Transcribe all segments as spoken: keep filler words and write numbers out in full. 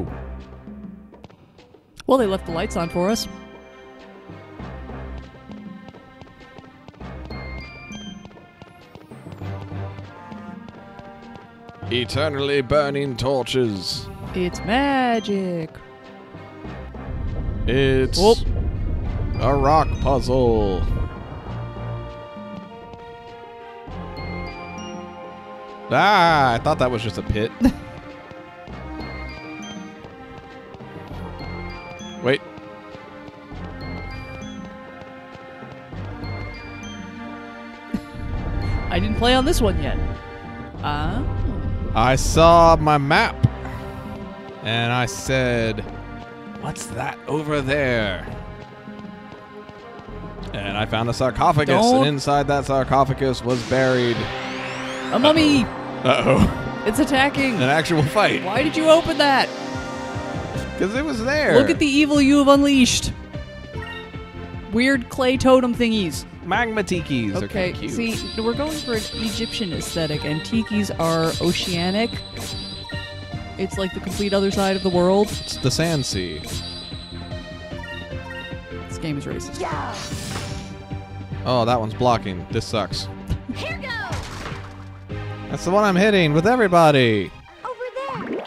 Whoa. Well, they left the lights on for us. Eternally burning torches. It's magic. It's oh. a rock puzzle. Ah, I thought that was just a pit. Wait. I didn't play on this one yet. Uh I saw my map, and I said, what's that over there? And I found a sarcophagus, Don't. and inside that sarcophagus was buried... A mummy! Uh-oh. Uh-oh. It's attacking! An actual fight. Why did you open that? Because it was there. Look at the evil you have unleashed. Weird clay totem thingies. Magma tikis okay, are kind of cute. See, we're going for an Egyptian aesthetic, and tikis are oceanic. It's like the complete other side of the world. It's the sand sea. This game is racist. Yeah. Oh, that one's blocking. This sucks. Here goes. That's the one I'm hitting with everybody. Over there.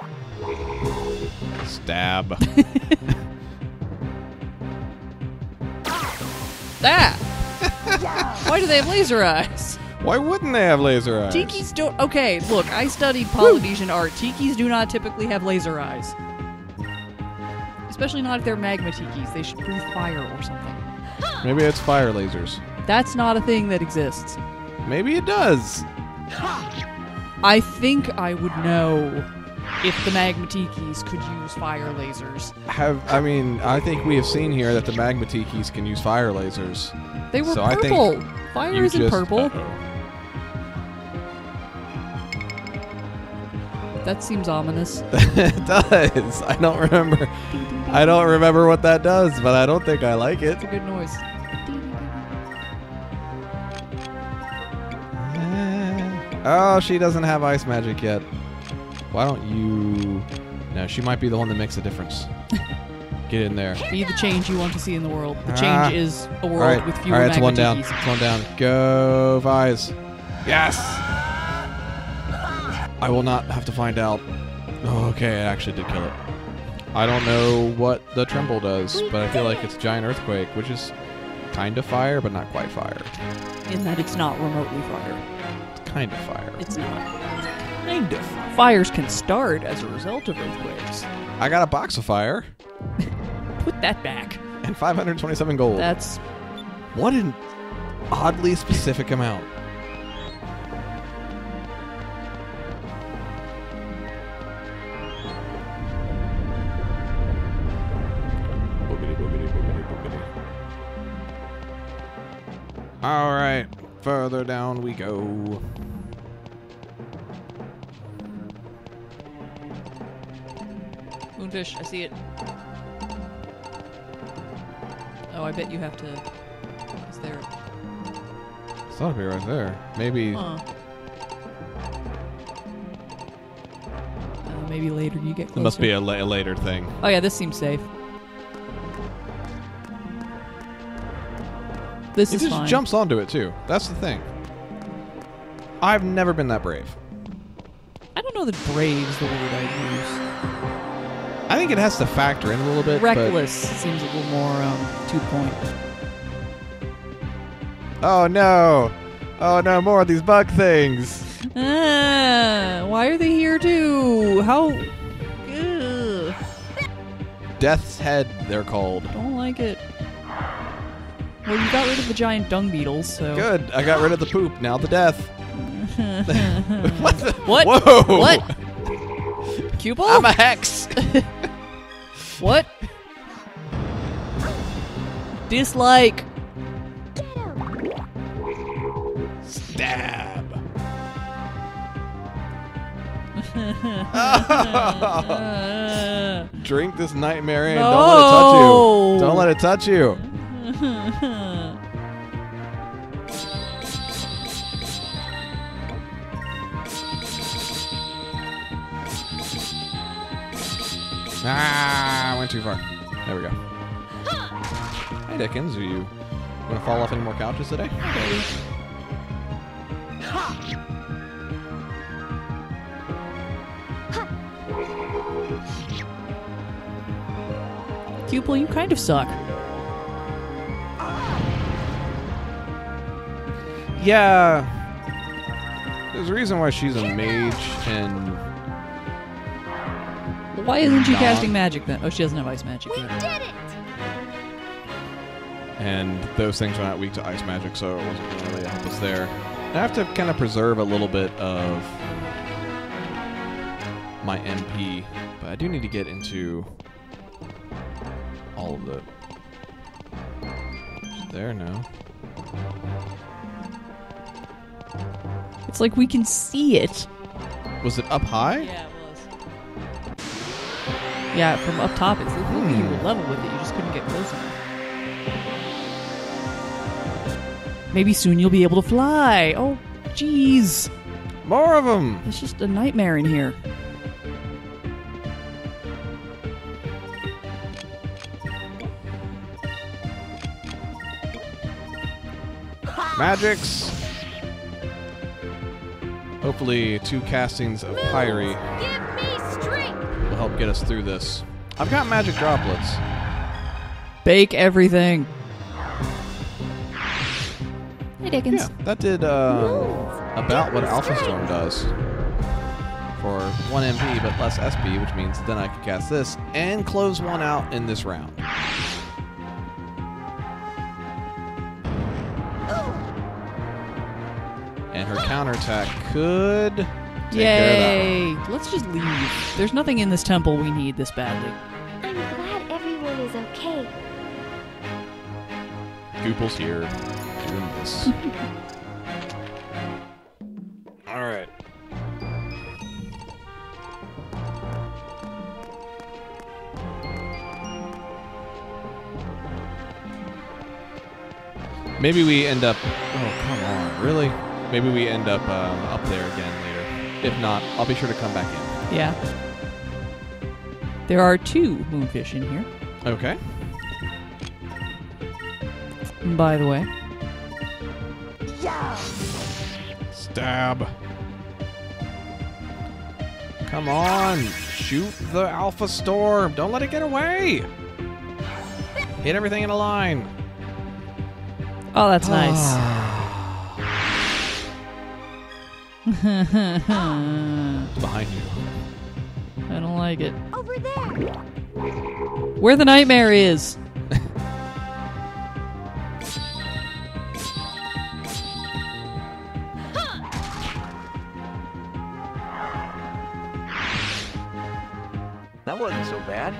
Stab. That. Why do they have laser eyes? Why wouldn't they have laser eyes? Tikis don't... Okay, look, I studied Polynesian Woo. art. Tikis do not typically have laser eyes. Especially not if they're magma tikis. They should breathe fire or something. Maybe it's fire lasers. That's not a thing that exists. Maybe it does. I think I would know if the magma tikis could use fire lasers. Have I mean, I think we have seen here that the magma tikis can use fire lasers. They were so purple. Fire isn't just, purple. Uh-oh. That seems ominous. It does. I don't remember. I don't remember what that does, but I don't think I like it. It's a good noise. Oh, she doesn't have ice magic yet. Why don't you... No, she might be the one that makes a difference. Get in there. Be the change you want to see in the world. The change ah. is a world right. with fewer All right, it's one down. It's one down. Go, Vyse. Yes! I will not have to find out. Oh, okay, I actually did kill it. I don't know what the tremble does, but I feel like it's a giant earthquake, which is kind of fire, but not quite fire. In that it's not remotely fire. It's kind of fire. It's not. Kind of. Fires can start as a result of earthquakes. I got a box of fire. Put that back. And five hundred twenty-seven gold. That's... What an oddly specific amount. Boogity, boogity, boogity, boogity. All right. Further down we go. Moonfish, I see it. Oh, I bet you have to... It's there. It's not be right there. Maybe... Huh. Uh, maybe later you get closer. It must be a, la a later thing. Oh yeah, this seems safe. This it is It just fine. jumps onto it too. That's the thing. I've never been that brave. I don't know that brave's the word I'd use. I think it has to factor in a little bit. Reckless seems a little more um, two point. Oh no! Oh no! More of these bug things. Ah, why are they here too? How? Ugh. Death's Head, they're called. Don't like it. Well, you got rid of the giant dung beetles, so. Good. I got rid of the poop. Now the death. What? The? What? Whoa! What? Cupil? I'm a hex. What? Dislike. Stab. Oh. Drink this nightmare in. No. Don't let it touch you. Don't let it touch you. Ah, I went too far. There we go. Hey, Dickens, are you going to fall off any more couches today? Okay. Cupil, you kind of suck. Yeah. There's a reason why she's a mage and... Why isn't she casting magic then? Oh, she doesn't have ice magic. We yet. Did it! And those things are not weak to ice magic, so it wasn't really a help us there. And I have to kind of preserve a little bit of my M P, but I do need to get into all of the... It's there now. It's like we can see it. Was it up high? Yeah. Yeah, from up top, it's like hmm. you were level with it. You just couldn't get close enough. Maybe soon you'll be able to fly. Oh, jeez. More of them. It's just a nightmare in here. Magics. Hopefully, two castings of Pyre. Give me strength. Help get us through this. I've got magic droplets. Bake everything. Hey, Dickens. Yeah, that did um, about what Alpha Storm does. For one M P, but less S P, which means then I can cast this and close one out in this round. And her counterattack could... Take Yay! Let's just leave. There's nothing in this temple we need this badly. I'm glad everyone is okay. Cupil's here. Doing this. Alright. Maybe we end up... Oh, come on. Really? Maybe we end up um, up there again later. If not, I'll be sure to come back in. Yeah. There are two moonfish in here. Okay. And by the way. Yeah. Stab. Come on. Shoot the Alpha Storm. Don't let it get away. Hit everything in a line. Oh, that's nice. Behind you. I don't like it. Over there. Where the nightmare is. That wasn't so bad.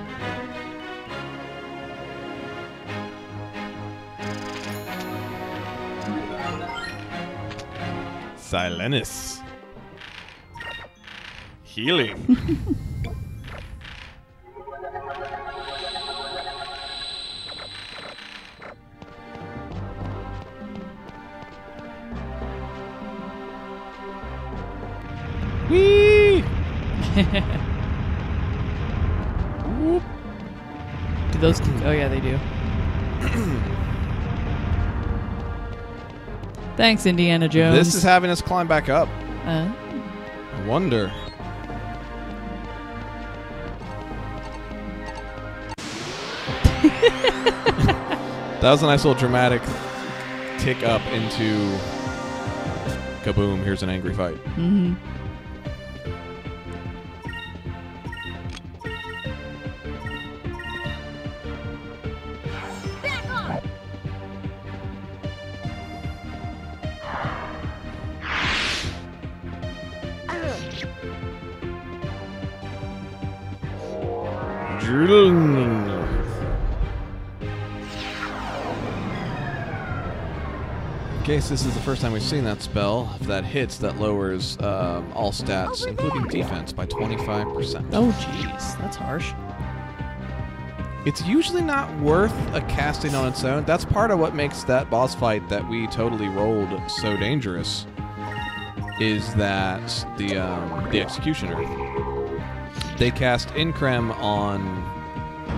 Silenus. Healing. Whee! Do those do? Oh yeah, they do. Thanks, Indiana Jones. This is having us climb back up. Uh. I wonder. That was a nice little dramatic tick up into kaboom, here's an angry fight. Mm-hmm. Back off. Drilling. In case this is the first time we've seen that spell, if that hits, that lowers um, all stats, Over including there. defense, by twenty-five percent. Oh, jeez. That's harsh. It's usually not worth a casting on its own. That's part of what makes that boss fight that we totally rolled so dangerous, is that the, um, the Executioner. They cast Increm on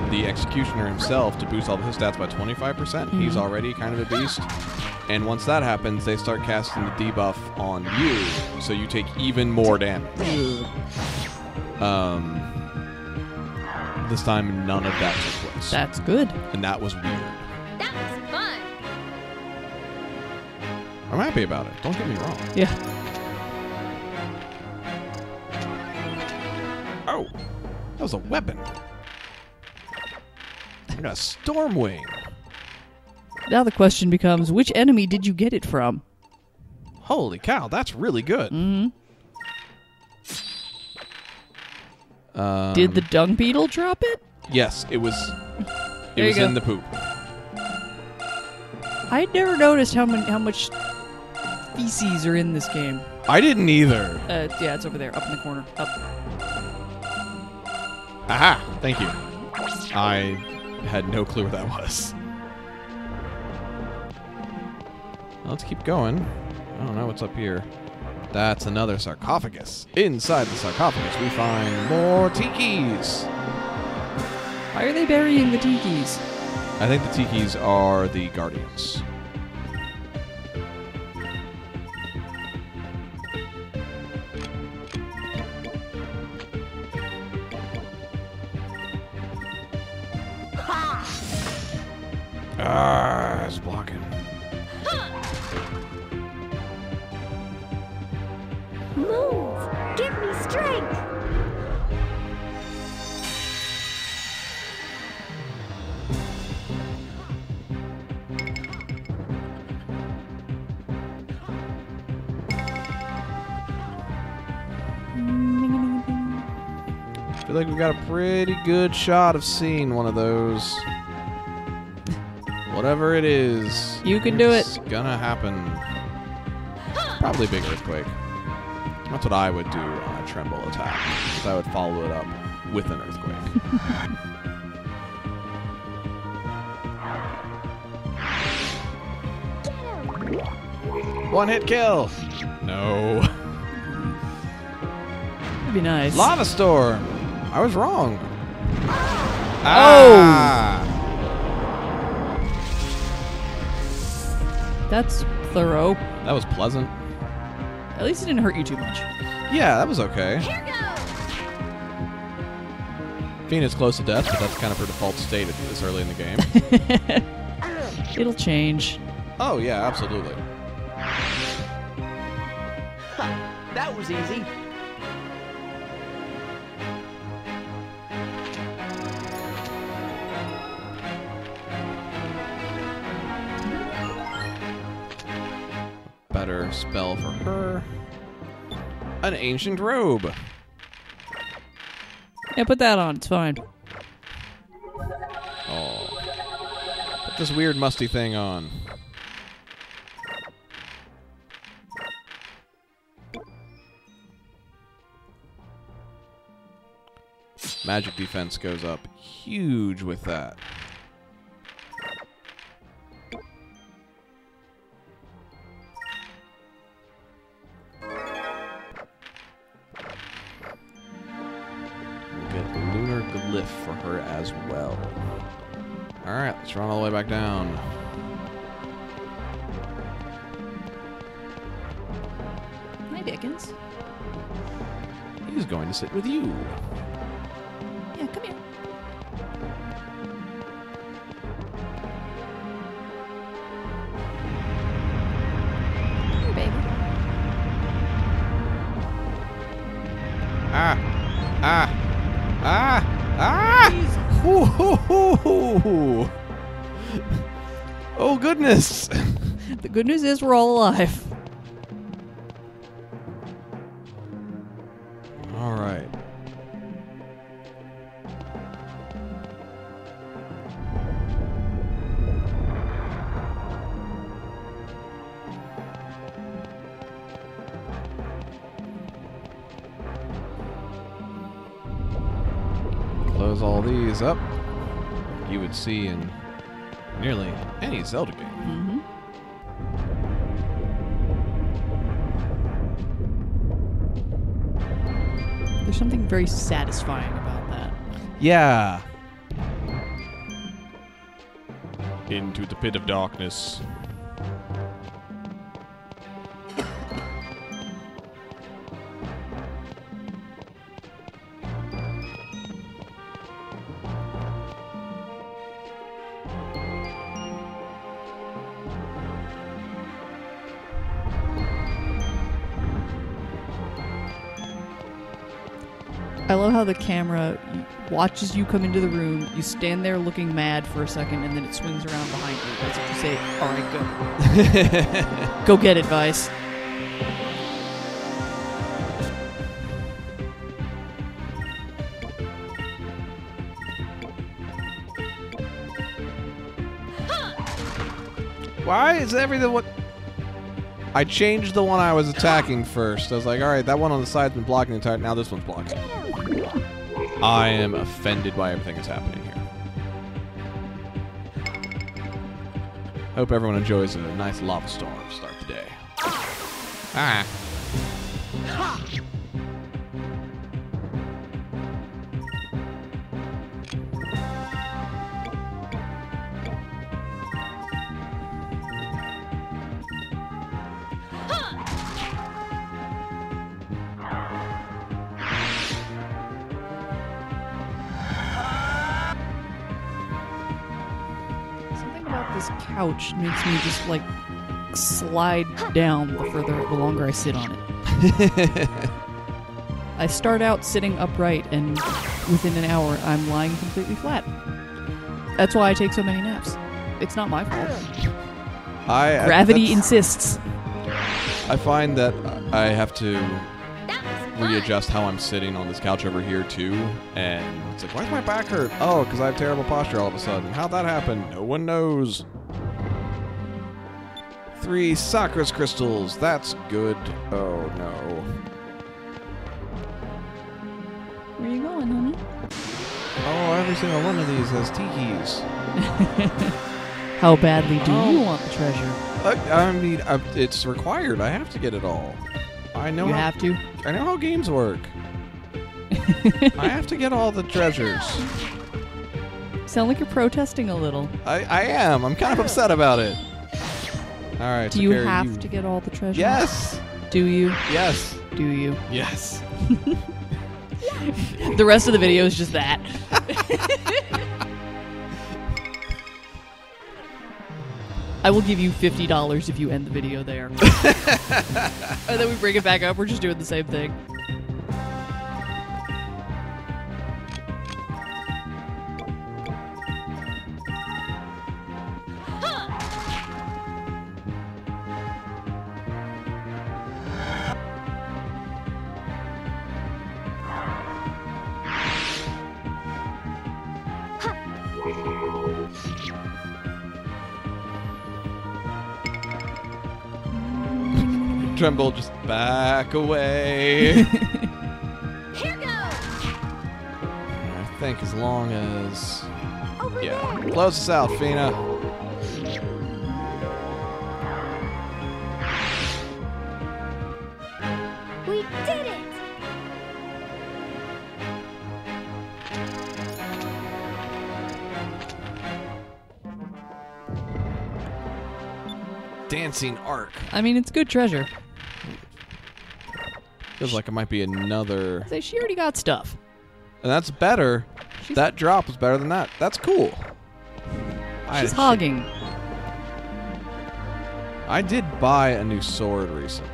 the Executioner himself to boost all of his stats by twenty-five percent. Mm-hmm. He's already kind of a beast. And once that happens, they start casting the debuff on you, so you take even more damage. Um, this time, none of that took place. That's good. And that was weird. That was fun. I'm happy about it. Don't get me wrong. Yeah. Oh, that was a weapon. I got a storm wing. Now the question becomes, which enemy did you get it from? Holy cow, that's really good. Mm-hmm. Um, did the dung beetle drop it? Yes, it was. It was in the poop. I never noticed how many, how much feces are in this game. I didn't either. Uh, yeah, it's over there, up in the corner. Up. Aha! Thank you. I had no clue what that was. Let's keep going. I don't know what's up here. That's another sarcophagus. Inside the sarcophagus, we find more tikis. Why are they burying the tikis? I think the tikis are the guardians. Ah, it's blocking. Move! Give me strength! I feel like we got a pretty good shot of seeing one of those. Whatever it is, you can do it. It's gonna happen. Probably big earthquake. That's what I would do on a tremble attack, because I would follow it up with an earthquake. One hit kill. No. That'd be nice. Lava storm. I was wrong. Oh. Ah. That's thorough. That was pleasant. At least it didn't hurt you too much. Yeah, that was okay. Here goes! Fina's close to death, but that's kind of her default state at this early in the game. It'll change. Oh, yeah, absolutely. Huh, that was easy. Better spell for her. An ancient robe. Yeah, put that on. It's fine. Oh. Put this weird musty thing on. Magic defense goes up huge with that. For her as well. Alright, let's run all the way back down. Hi, Dickens. He's going to sit with you. Yeah, come here. Come here, baby. Ah! Ah! Ah! Ah! Ooh. Oh, goodness. The good news is we're all alive. All right. All these up, you would see in nearly any Zelda game. Mm-hmm. There's There's something very satisfying about that. Yeah. Into the pit of darkness. I love how the camera watches you come into the room, you stand there looking mad for a second, and then it swings around behind you. As if you say, all right, go. Go get it, Vyse. Why is everything what... I changed the one I was attacking first. I was like, all right, that one on the side's been blocking the entire... Now this one's blocking. I am offended by everything that's happening here. Hope everyone enjoys a nice lava storm to start the day. Ah. Couch makes me just like slide down the further, the longer I sit on it. I start out sitting upright, and within an hour, I'm lying completely flat. That's why I take so many naps. It's not my fault. I, Gravity I, insists. I find that I have to readjust how I'm sitting on this couch over here too, and it's like, why does my back hurt? Oh, because I have terrible posture all of a sudden. How'd that happen? No one knows. Three Sakura's crystals. That's good. Oh, no. Where are you going, honey? Oh, every single one of these has tikis. How badly do oh. you want the treasure? I, I mean, I, it's required. I have to get it all. I know. You how, have to? I know how games work. I have to get all the treasures. Sound like you're protesting a little. I, I am. I'm kind of upset about it. All right. Do so you Gary, have you... to get all the treasures? Yes. Do you? Yes. Do you? Yes. The rest of the video is just that. I will give you fifty dollars if you end the video there. And then we bring it back up. We're just doing the same thing. Tremble, just back away. Here goes. I think as long as Over yeah, there. Close us out, Fina. We did it. Dancing arc. I mean, it's good treasure. Feels like it might be another... So she already got stuff. And that's better. She's... That drop was better than that. That's cool. She's I hogging. She... I did buy a new sword recently.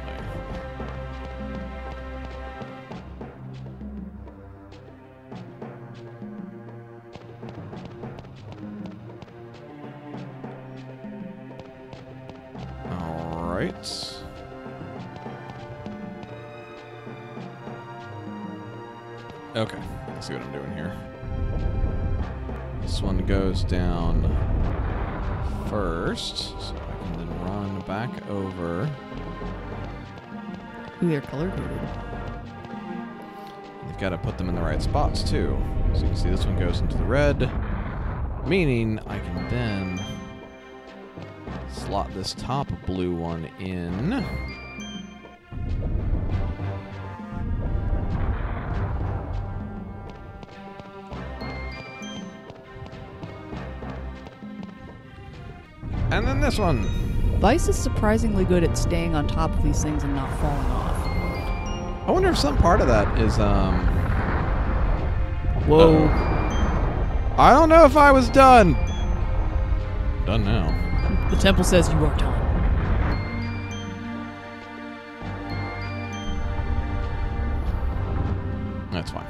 All right. Okay, let's see what I'm doing here. This one goes down first, so I can then run back over. Ooh, they're color-coded. You've got to put them in the right spots, too. So you can see this one goes into the red, meaning I can then slot this top blue one in. And then this one. Vyse is surprisingly good at staying on top of these things and not falling off. I wonder if some part of that is, um... whoa. Uh-oh. I don't know if I was done. Done now. The temple says you are done. That's fine.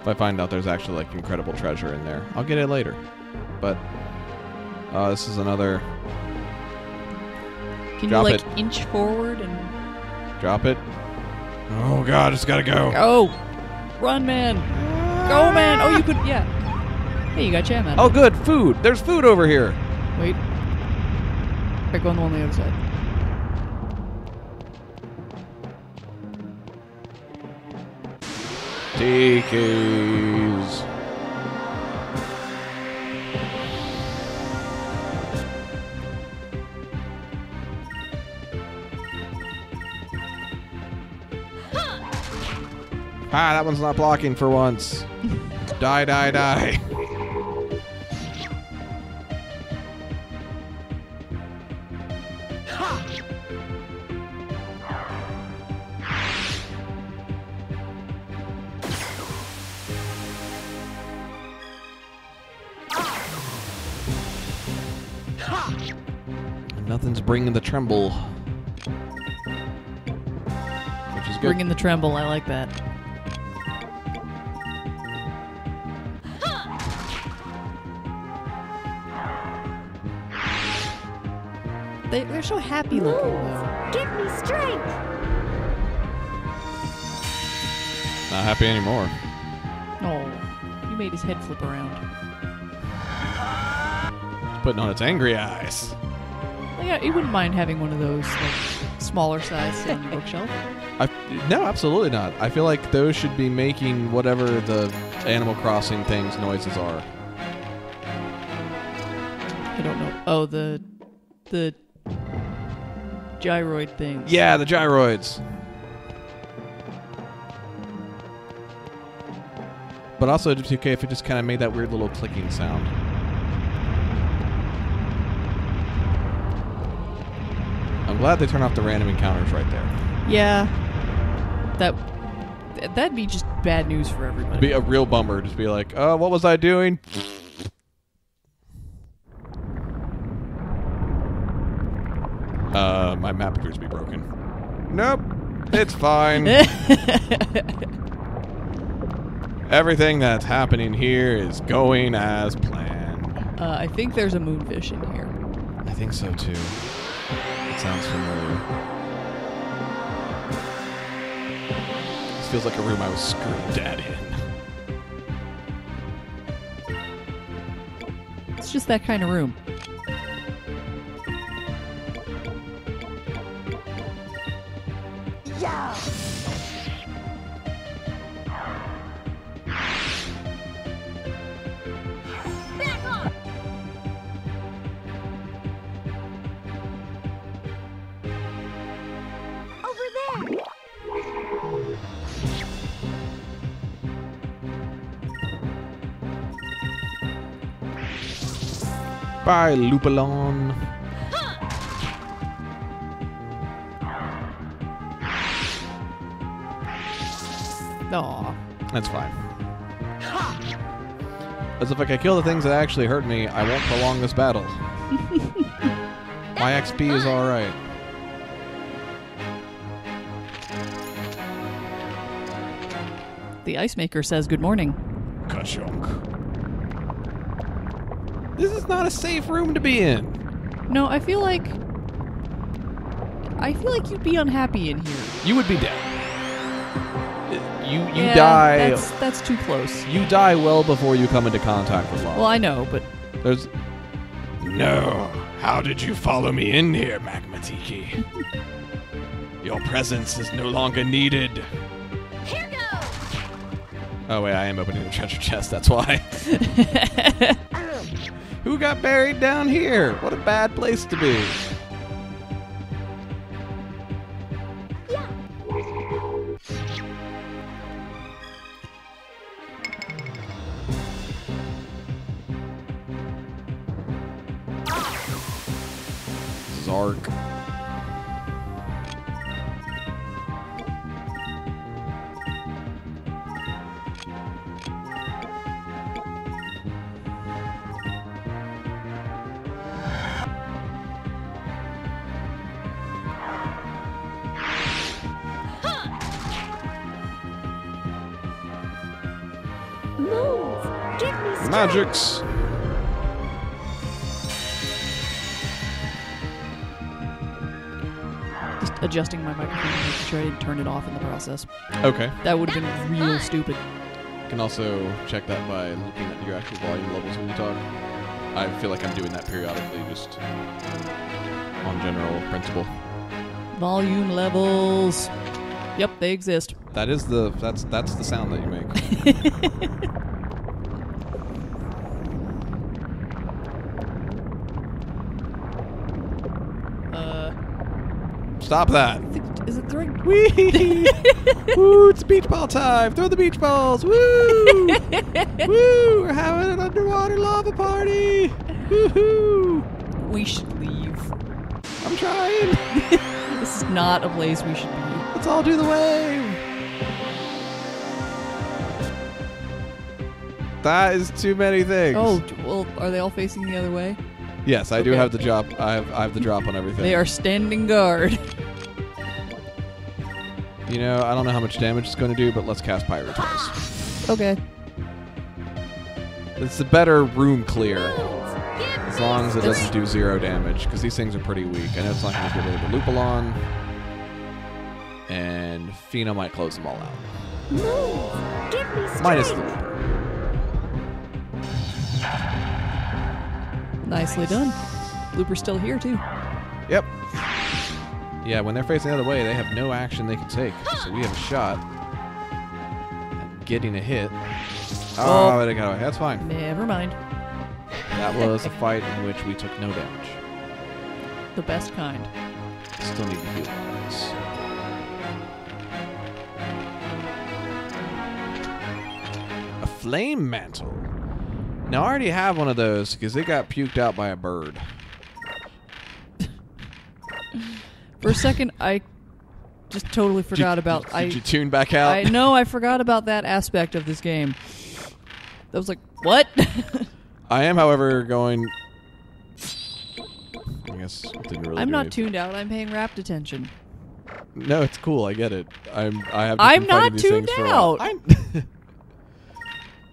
If I find out there's actually like incredible treasure in there, I'll get it later. But uh, this is another. Can drop you like it. Inch forward and drop it? Oh god, it's gotta go. Go, run, man. Go, man. Oh, you could, yeah. Hey, you got jam out. Oh, good. Food. There's food over here. Wait. I go on the one on the other side. T Ks. Ah, that one's not blocking for once. Die, die, die. Bringing the tremble, which is good. Bringing the tremble, I like that. They, they're so happy looking. Though. Give me strength. Not happy anymore. Oh, you made his head flip around. It's putting on its angry eyes. Yeah, you wouldn't mind having one of those like, smaller size on your bookshelf. I, no, absolutely not. I feel like those should be making whatever the Animal Crossing things noises are. I don't know. Oh, the the gyroid things. Yeah, the gyroids. But also, it'd be okay if it just kind of made that weird little clicking sound. I'm glad they turn off the random encounters right there. Yeah. That, that'd be just bad news for everybody. It'd be a real bummer. Just be like, oh, what was I doing? Uh, my map appears to be broken. Nope. It's fine. Everything that's happening here is going as planned. Uh, I think there's a moonfish in here. I think so, too. Sounds familiar. This feels like a room I was screwed dead in. It's just that kind of room. Yeah. Bye, Lupalon. Aw. That's fine. As if I could kill the things that actually hurt me, I won't prolong this battle. My X P is alright. The Ice Maker says good morning. Kachunk. This is not a safe room to be in. No, I feel like... I feel like you'd be unhappy in here. You would be dead. You you yeah, die... That's, that's too close. You die well before you come into contact with lava. Well, I know, but... There's... No. How did you follow me in here, Magmatiki? Your presence is no longer needed. Here goes! Oh, wait, I am opening the treasure chest, that's why. Who got buried down here? What a bad place to be. Yeah. Zero's arc. Magics. Just adjusting my microphone to make sure I didn't turn it off in the process. Okay. That would have been real fun. Stupid. You can also check that by looking at your actual volume levels when you talk. I feel like I'm doing that periodically, just on general principle. Volume levels. Yep, they exist. That is the that's that's the sound that you make. Stop that. Is it throwing? Whee! Woo, it's beach ball time. Throw the beach balls. Woo! Woo, we're having an underwater lava party. Woo-hoo! We should leave. I'm trying. This is not a place we should be. Let's all do the wave. That is too many things. Oh, well, are they all facing the other way? Yes, I okay. do have the drop. I have I have the drop on everything. They are standing guard. You know, I don't know how much damage it's going to do, but let's cast Pyro twice. Okay. It's a better room clear, as long as it doesn't do zero damage, because these things are pretty weak. I know it's not going to get rid of the Lupulon, and Fina might close them all out. No, give me strength. Minus the Looper. Nicely done. Looper's still here, too. Yep. Yeah, when they're facing the other way, they have no action they can take. So we have a shot at getting a hit. Oh, it got away. That's fine. Never mind. That was a fight in which we took no damage. The best kind. Still need to heal this. A flame mantle. Now, I already have one of those because they got puked out by a bird. For a second, I just totally forgot did, about... Did I, you tune back out? I, no, I forgot about that aspect of this game. I was like, what? I am, however, going... I guess it didn't really I'm not anything. tuned out. I'm paying rapt attention. No, it's cool. I get it. I'm, I have I'm not these tuned out. I'm...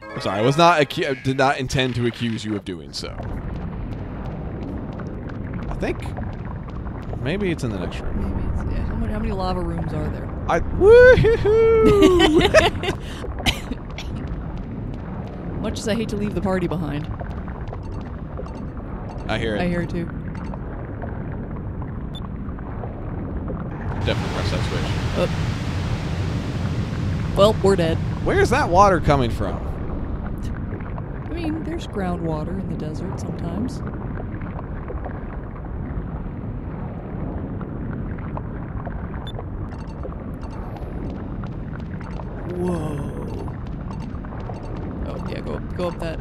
I'm sorry, I was not acu- did not intend to accuse you of doing so. I think maybe it's in the next room. Maybe it's, yeah. How many, how many lava rooms are there? I woohoo! Much as I hate to leave the party behind. I hear it. I hear it too. Definitely press that switch. Oh. Well, we're dead. Where's that water coming from? I mean, there's groundwater in the desert sometimes. Whoa. Oh, yeah, go up, go up that.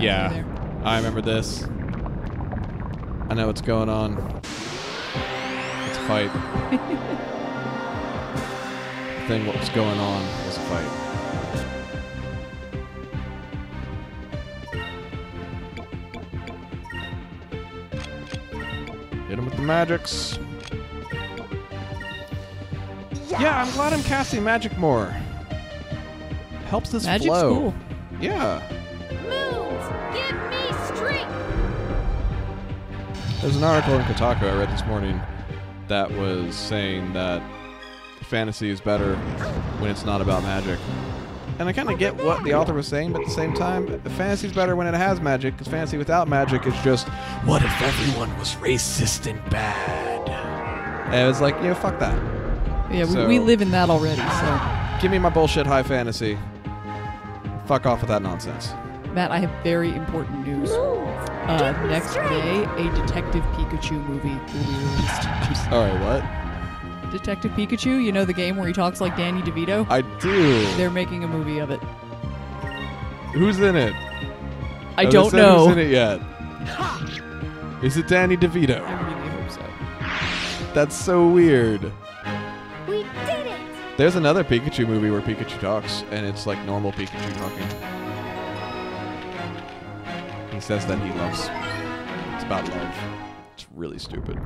Yeah, there. I remember this. I know what's going on. It's a fight. The thing what was going on was a fight. Magics. Yeah. yeah, I'm glad I'm casting magic more. Helps this Magic's flow. Cool. Yeah. Moons, give me strength. There's an article in Kotaku I read this morning that was saying that fantasy is better when it's not about magic. And I kind of get what the author was saying, but at the same time, fantasy's better when it has magic, because fantasy without magic is just, what if everyone was racist and bad? And it's like, yeah, fuck that. Yeah, so, we, we live in that already, so. Give me my bullshit high fantasy. Fuck off with that nonsense. Matt, I have very important news. Uh, next day, a Detective Pikachu movie will be released. Alright, what? Detective Pikachu, you know the game where he talks like Danny DeVito? I do. They're making a movie of it. Who's in it? I don't know. Who's in it yet? Is it Danny DeVito? I really hope so. That's so weird. We did it! There's another Pikachu movie where Pikachu talks, and it's like normal Pikachu talking. He says that he loves. It's about love. It's really stupid.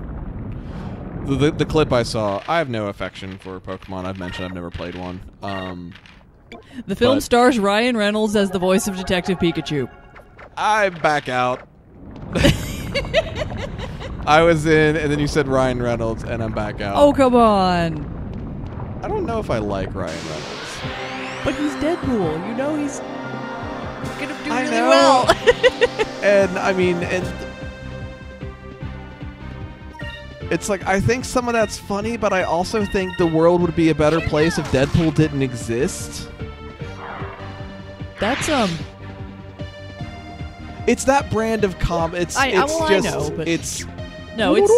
The, the, the clip I saw, I have no affection for Pokemon. I've mentioned I've never played one. Um, the film stars Ryan Reynolds as the voice of Detective Pikachu. I back out. I was in, and then you said Ryan Reynolds, and I'm back out. Oh, come on. I don't know if I like Ryan Reynolds. But he's Deadpool. You know he's going to do I really know. well. And, I mean, and it's like, I think some of that's funny, but I also think the world would be a better place if Deadpool didn't exist. That's, um... It's that brand of com. It's I, it's well, just I know, but it's no. It's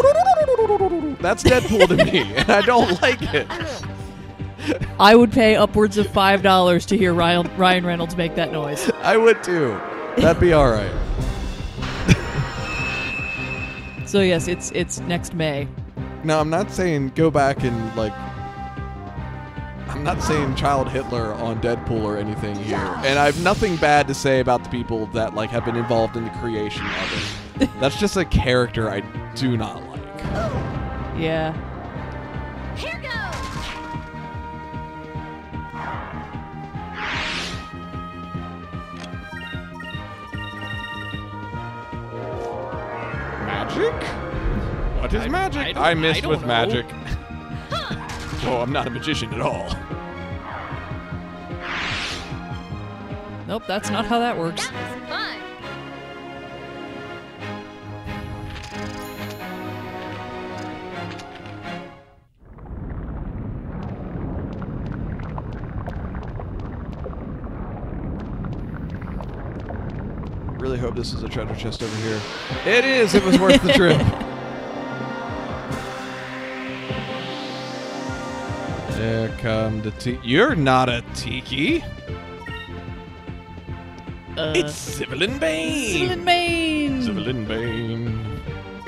that's Deadpool to me, and I don't like it. I would pay upwards of five dollars to hear Ryan Ryan Reynolds make that noise. I would too. That'd be all right. So yes, it's it's next May. No, I'm not saying go back and like. I'm not saying child Hitler on Deadpool or anything here. And I have nothing bad to say about the people that like have been involved in the creation of it. That's just a character I do not like. Yeah. Here goes. Magic? What is I, magic? I, I missed I with know. magic. Oh, I'm not a magician at all. Nope, that's not how that works. That's fun. Really hope this is a treasure chest over here. It is. It was worth the trip. Here come the tiki. You're not a tiki. Uh, it's Zivilyn Bane. Zivilyn Bane. Zivilyn Bane.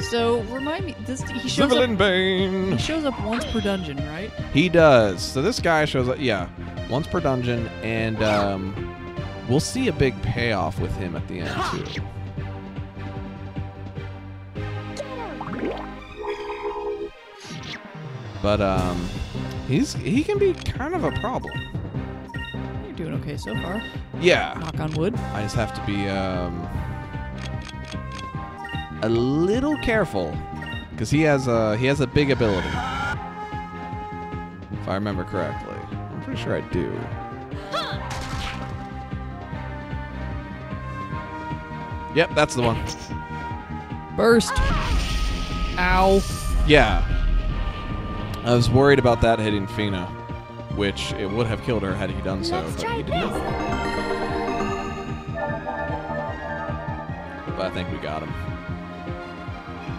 So remind me, this he shows Zivilyn up. Bane. He shows up once per dungeon, right? He does. So this guy shows up, yeah, once per dungeon, and um, we'll see a big payoff with him at the end too. But um. He's he can be kind of a problem. You're doing okay so far. Yeah. Knock on wood. I just have to be um, a little careful because he has a he has a big ability. If I remember correctly, I'm pretty sure I do. Huh. Yep, that's the one. Burst. Ow. Yeah. I was worried about that hitting Fina, which it would have killed her had he done so, but he did not. But I think we got him.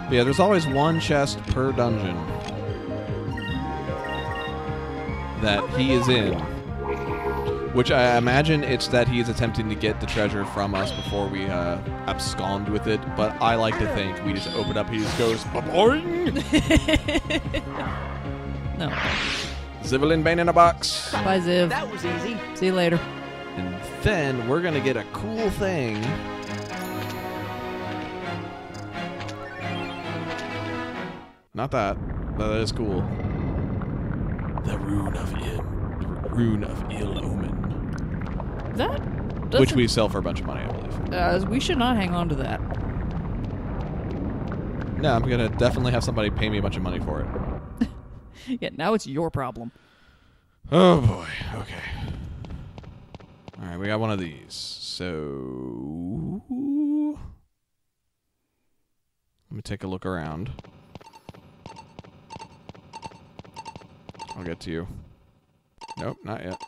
But yeah, there's always one chest per dungeon that he is in, which I imagine it's that he is attempting to get the treasure from us before we uh, abscond with it, but I like to think we just open up, he just goes, ba-boing! No. Zivilyn Bane in a box. Bye, Ziv. That was easy. See you later. And then we're going to get a cool thing. Not that. No, that is cool. The Rune of Ill, Rune of Ill Omen. That? Which we sell for a bunch of money, I believe. Uh, we should not hang on to that. No, I'm going to definitely have somebody pay me a bunch of money for it. Yeah, now it's your problem. Oh, boy. Okay. All right, we got one of these. So... let me take a look around. I'll get to you. Nope, not yet.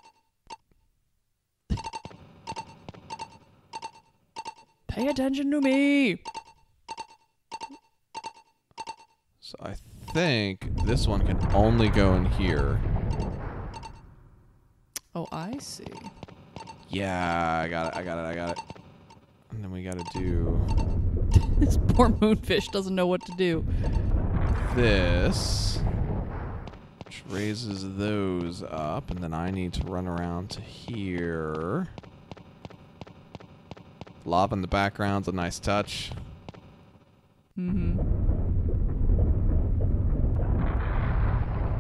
Pay attention to me! So I... Th I think this one can only go in here. Oh, I see. Yeah, I got it, I got it, I got it. And then we gotta do... This poor moonfish doesn't know what to do. this, which raises those up, and then I need to run around to here. Lava in the background's a nice touch. Mm-hmm.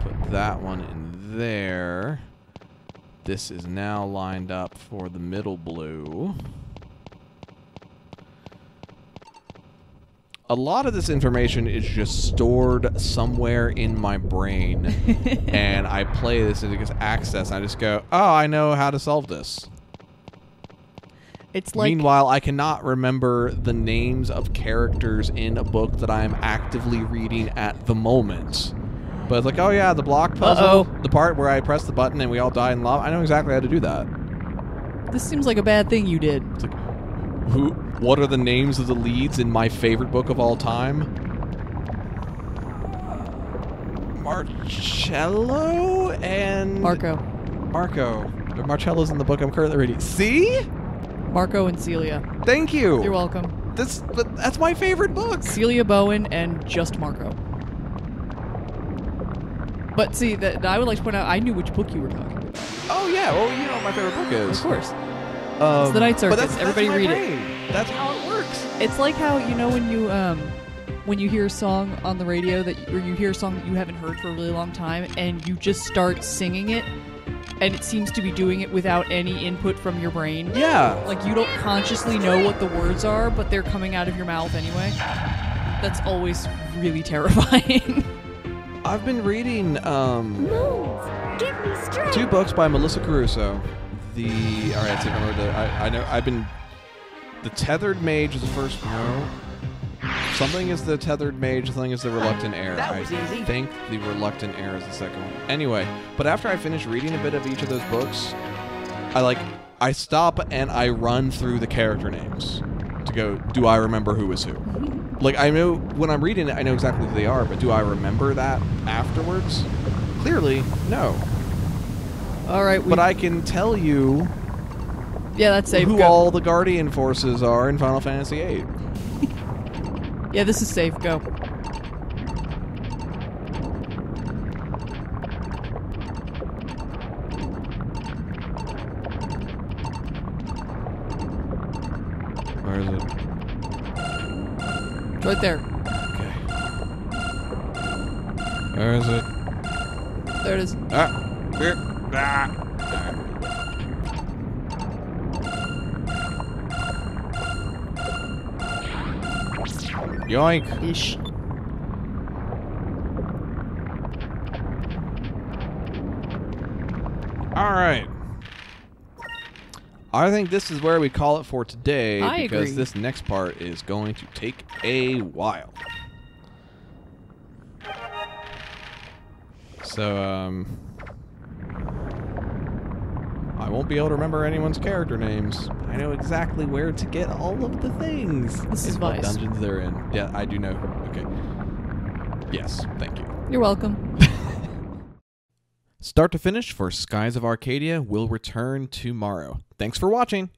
Put that one in there. This is now lined up for the middle blue. A lot of this information is just stored somewhere in my brain, and I play this and it gets access, and I just go, oh, I know how to solve this. It's like, meanwhile, I cannot remember the names of characters in a book that I am actively reading at the moment. But it's like, oh yeah, the block puzzle, uh-oh. The part where I press the button and we all die in love. I know exactly how to do that. This seems like a bad thing you did. It's like, who? What are the names of the leads in my favorite book of all time? Marcello and... Marco. Marco. Marcello's in the book I'm currently reading. See? Marco and Celia. Thank you. You're welcome. That's, that's my favorite book. Celia Bowen and just Marco. But see, that I would like to point out, I knew which book you were talking about. Oh, yeah. Well, you know what my favorite book is. Of course. Um, it's The Night Circus. But that's, Everybody that's read brain. It. That's how it works. It's like how, you know, when you um, when you hear a song on the radio, that or you hear a song that you haven't heard for a really long time, and you just start singing it. And it seems to be doing it without any input from your brain. Yeah. Like, you don't consciously know what the words are, but they're coming out of your mouth anyway. That's always really terrifying. I've been reading um, two books by Melissa Caruso. The... All right, so remember the, I, I know I've been... The Tethered Mage is the first one. Something is The Tethered Mage, something is The Reluctant Heir. That was easy. I think The Reluctant Heir is the second one. Anyway, but after I finish reading a bit of each of those books, I like I stop and I run through the character names to go, do I remember who is who? Like, I know when I'm reading it, I know exactly who they are, but do I remember that afterwards? Clearly, no. All right, we... But I can tell you yeah, that's safe. Who go. All the Guardian forces are in Final Fantasy eight. Yeah, this is safe. Go. Where is it? It's right there. Okay. Where is it? There it is. Ah! Here! Ah! Yoink. Ish. All right. I think this is where we call it for today I because agree. This next part is going to take a while. So, um... I won't be able to remember anyone's character names. I know exactly where to get all of the things. This is Vyse. What dungeons they're in. Yeah, I do know. Okay. Yes, thank you. You're welcome. Start to finish for Skies of Arcadia will return tomorrow. Thanks for watching.